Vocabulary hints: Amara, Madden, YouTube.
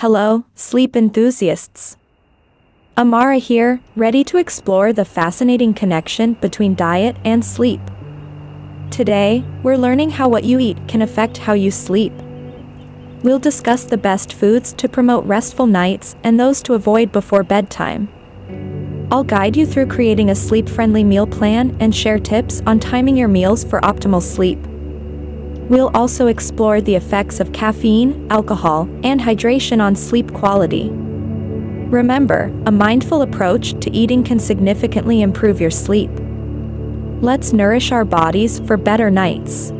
Hello, sleep enthusiasts. Amara here, ready to explore the fascinating connection between diet and sleep. Today, we're learning how what you eat can affect how you sleep. We'll discuss the best foods to promote restful nights and those to avoid before bedtime. I'll guide you through creating a sleep-friendly meal plan and share tips on timing your meals for optimal sleep. We'll also explore the effects of caffeine, alcohol, and hydration on sleep quality. Remember, a mindful approach to eating can significantly improve your sleep. Let's nourish our bodies for better nights.